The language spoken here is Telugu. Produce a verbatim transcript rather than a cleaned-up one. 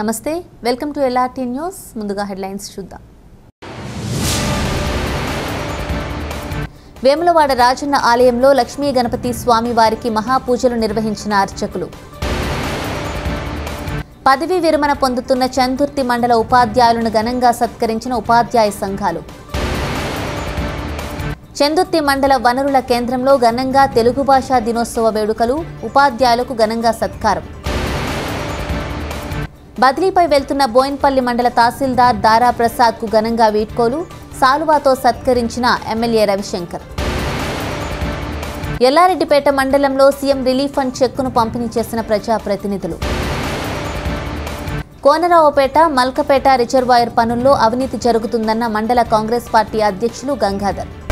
నమస్తే, వెల్కమ్ టు ఎల్ఆర్టీ న్యూస్. ముందుగా హెడ్లైన్స్ చూద్దాం. వేములవాడ రాజన్న ఆలయంలో లక్ష్మీ గణపతి స్వామి వారికి మహాపూజలు నిర్వహించిన అర్చకులు. పదవీ విరమణ పొందుతున్న చందుర్తి మండల ఉపాధ్యాయులను ఘనంగా సత్కరించిన ఉపాధ్యాయ సంఘాలు. చందుర్తి మండల వనరుల కేంద్రంలో ఘనంగా తెలుగు భాషా దినోత్సవ వేడుకలు, ఉపాధ్యాయులకు ఘనంగా సత్కారం. బదిలీపై వెళ్తున్న బోయిన్పల్లి మండల తహసీల్దార్ దారా ప్రసాద్కు ఘనంగా వీడ్కోలు, సాలువాతో సత్కరించిన ఎమ్మెల్యే రవిశంకర్. ఎల్లారెడ్డిపేట మండలంలో సీఎం రిలీఫ్ ఫండ్ చెక్కును పంపిణీ చేసిన ప్రజాప్రతినిధులు. కోనరావుపేట, మల్కపేట రిజర్వాయర్ పనుల్లో అవినీతి జరుగుతుందన్న మండల కాంగ్రెస్ పార్టీ అధ్యక్షులు గంగాధర్.